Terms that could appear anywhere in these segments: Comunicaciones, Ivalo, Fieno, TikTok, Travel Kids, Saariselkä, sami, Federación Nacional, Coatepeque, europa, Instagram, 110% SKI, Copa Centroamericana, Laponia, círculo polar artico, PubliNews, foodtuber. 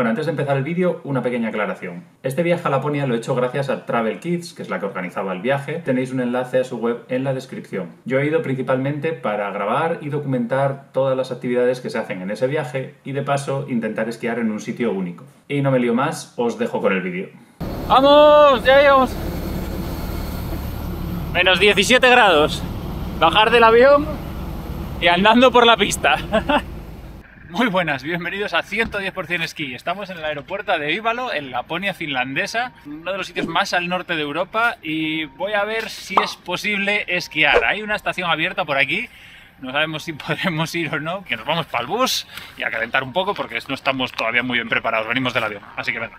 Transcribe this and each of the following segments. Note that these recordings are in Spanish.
Bueno, antes de empezar el vídeo, una pequeña aclaración. Este viaje a Laponia lo he hecho gracias a Travel Kids, que es la que organizaba el viaje. Tenéis un enlace a su web en la descripción. Yo he ido principalmente para grabar y documentar todas las actividades que se hacen en ese viaje y de paso intentar esquiar en un sitio único. Y no me lío más, os dejo con el vídeo. ¡Vamos! ¡Ya llegamos! Menos 17 grados. Bajar del avión y andando por la pista. Muy buenas, bienvenidos a 110% SKI. Estamos en el aeropuerto de Ivalo, en Laponia finlandesa, uno de los sitios más al norte de Europa, y voy a ver si es posible esquiar. Hay una estación abierta por aquí, no sabemos si podremos ir o no, que nos vamos para el bus y a calentar un poco porque no estamos todavía muy bien preparados, venimos del avión, así que venga.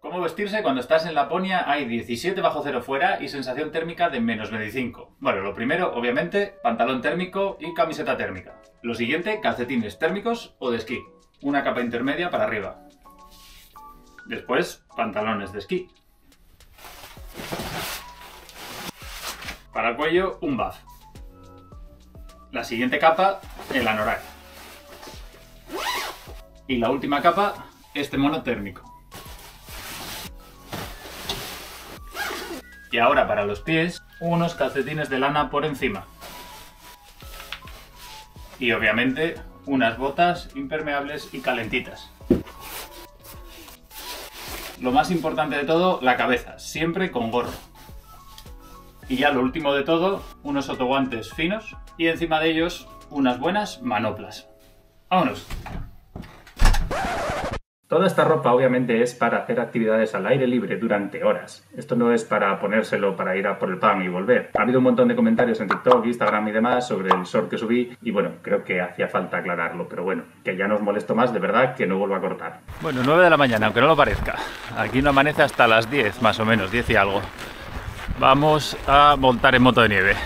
¿Cómo vestirse cuando estás en Laponia? Hay 17 bajo cero fuera y sensación térmica de menos 25. Bueno, lo primero, obviamente, pantalón térmico y camiseta térmica. Lo siguiente, calcetines térmicos o de esquí. Una capa intermedia para arriba. Después, pantalones de esquí. Para el cuello, un buff. La siguiente capa, el anorak. Y la última capa, este mono térmico. Y ahora para los pies, unos calcetines de lana por encima. Y obviamente, unas botas impermeables y calentitas. Lo más importante de todo, la cabeza, siempre con gorro. Y ya lo último de todo, unos sotoguantes finos y encima de ellos, unas buenas manoplas. ¡Vámonos! Toda esta ropa obviamente es para hacer actividades al aire libre durante horas. Esto no es para ponérselo para ir a por el pan y volver. Ha habido un montón de comentarios en TikTok, Instagram y demás sobre el short que subí y bueno, creo que hacía falta aclararlo, pero bueno, que ya no os molesto más, de verdad, que no vuelvo a cortar. Bueno, 9 de la mañana, aunque no lo parezca. Aquí no amanece hasta las 10, más o menos, 10 y algo. Vamos a montar en moto de nieve.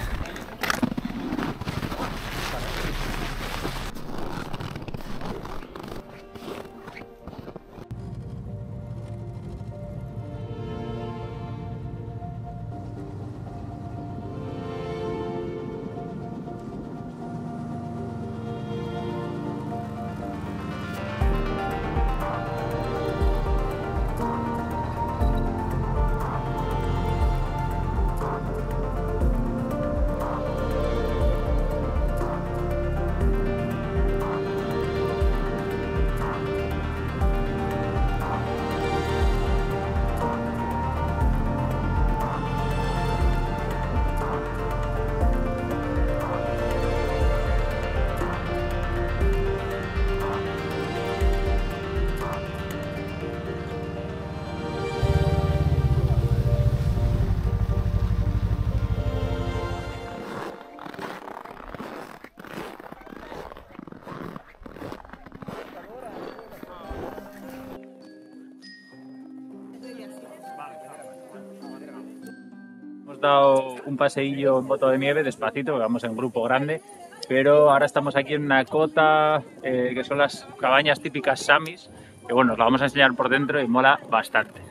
Dado un paseillo en moto de nieve despacito, porque vamos en grupo grande, pero ahora estamos aquí en una cota que son las cabañas típicas samis, que bueno, os la vamos a enseñar por dentro y mola bastante.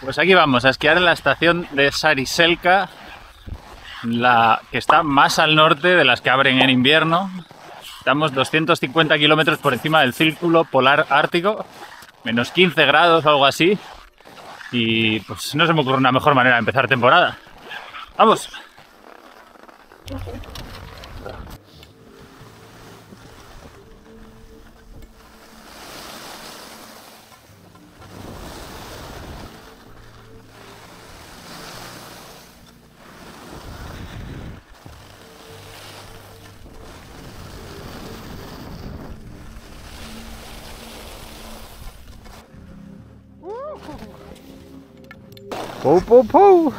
Pues aquí vamos a esquiar en la estación de Saariselkä, la que está más al norte de las que abren en invierno. Estamos 250 kilómetros por encima del círculo polar ártico, menos 15 grados o algo así. Y pues no se me ocurre una mejor manera de empezar temporada. ¡Vamos! Pou, pou, pou.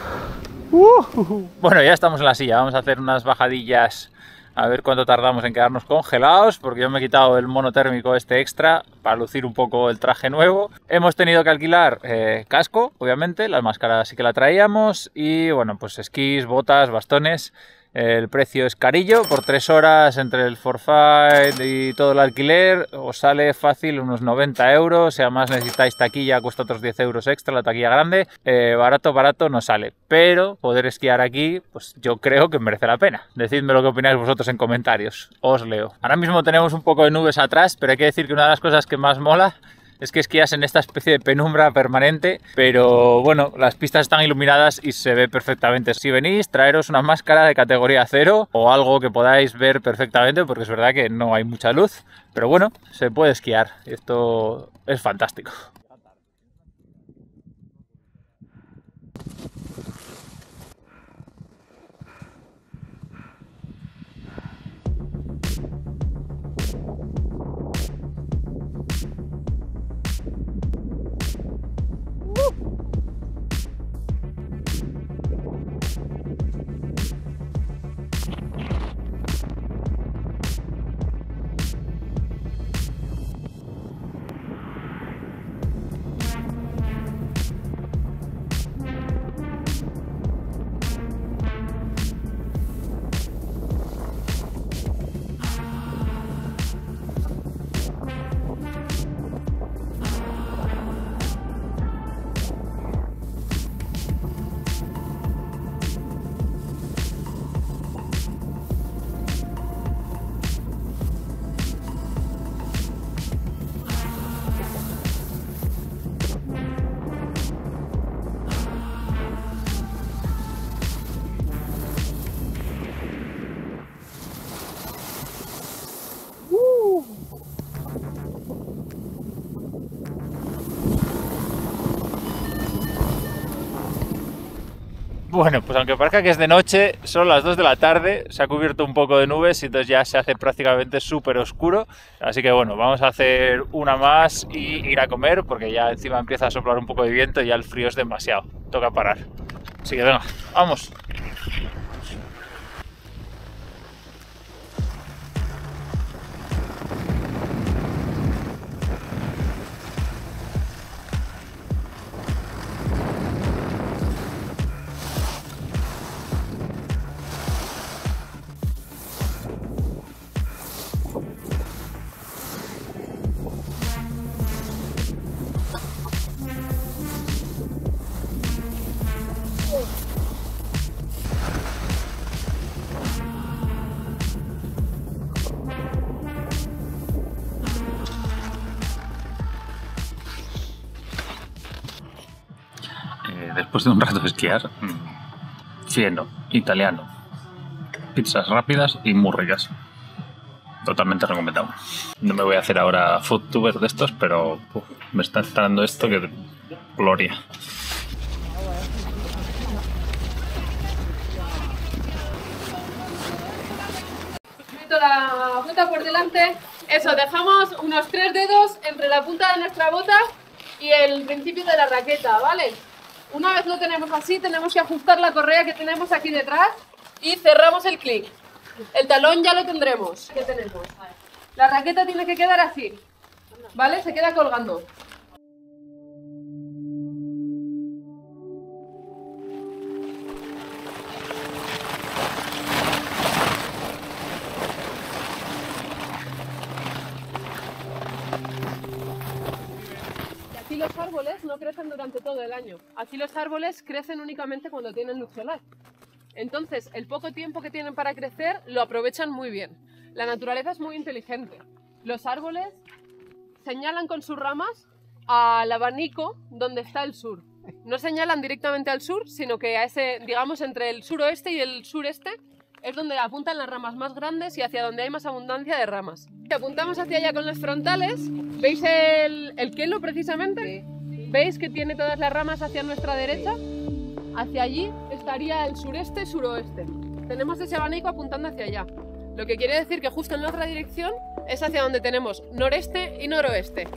Bueno, ya estamos en la silla, vamos a hacer unas bajadillas a ver cuánto tardamos en quedarnos congelados, porque yo me he quitado el mono térmico este extra para lucir un poco el traje nuevo. Hemos tenido que alquilar casco, obviamente, las máscaras sí que la traíamos, y bueno, pues esquís, botas, bastones. El precio es carillo, por 3 horas entre el forfait y todo el alquiler os sale fácil unos 90 euros, si además necesitáis taquilla cuesta otros 10 euros extra la taquilla grande, barato barato no sale, pero poder esquiar aquí pues yo creo que merece la pena. Decidme lo que opináis vosotros en comentarios, os leo. Ahora mismo tenemos un poco de nubes atrás, pero hay que decir que una de las cosas que más mola es que esquías en esta especie de penumbra permanente, pero bueno, las pistas están iluminadas y se ve perfectamente. Si venís, traeros una máscara de categoría 0 o algo que podáis ver perfectamente, porque es verdad que no hay mucha luz, pero bueno, se puede esquiar. Esto es fantástico. Bueno, pues aunque parezca que es de noche, son las 2 de la tarde, se ha cubierto un poco de nubes y entonces ya se hace prácticamente súper oscuro. Así que bueno, vamos a hacer una más y ir a comer, porque ya encima empieza a soplar un poco de viento y ya el frío es demasiado. Toca parar. Así que venga, vamos. Después de un rato de esquiar, Fieno, italiano, pizzas rápidas y muy ricas, totalmente recomendado. No me voy a hacer ahora foodtuber de estos, pero uf, me está entrando esto que gloria. Meto la bota por delante, eso, dejamos unos 3 dedos entre la punta de nuestra bota y el principio de la raqueta, ¿vale? Una vez lo tenemos así, tenemos que ajustar la correa que tenemos aquí detrás y cerramos el clic. El talón ya lo tendremos. ¿Qué tenemos? La raqueta tiene que quedar así, ¿vale? Se queda colgando. Los árboles no crecen durante todo el año. Aquí los árboles crecen únicamente cuando tienen luz solar. Entonces, el poco tiempo que tienen para crecer lo aprovechan muy bien. La naturaleza es muy inteligente. Los árboles señalan con sus ramas al abanico donde está el sur. No señalan directamente al sur, sino que a ese, digamos, entre el suroeste y el sureste es donde apuntan las ramas más grandes y hacia donde hay más abundancia de ramas. Apuntamos hacia allá con los frontales, ¿veis el quelo precisamente? Sí. ¿Veis que tiene todas las ramas hacia nuestra derecha? Sí. Hacia allí estaría el sureste-suroeste. Tenemos ese abanico apuntando hacia allá, lo que quiere decir que justo en la otra dirección es hacia donde tenemos noreste y noroeste.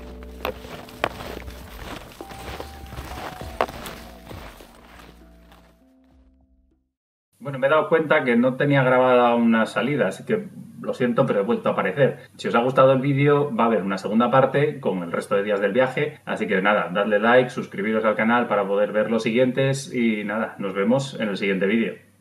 Bueno, me he dado cuenta que no tenía grabada una salida, así que lo siento, pero he vuelto a aparecer. Si os ha gustado el vídeo, va a haber una segunda parte con el resto de días del viaje. Así que nada, dadle like, suscribiros al canal para poder ver los siguientes y nada, nos vemos en el siguiente vídeo.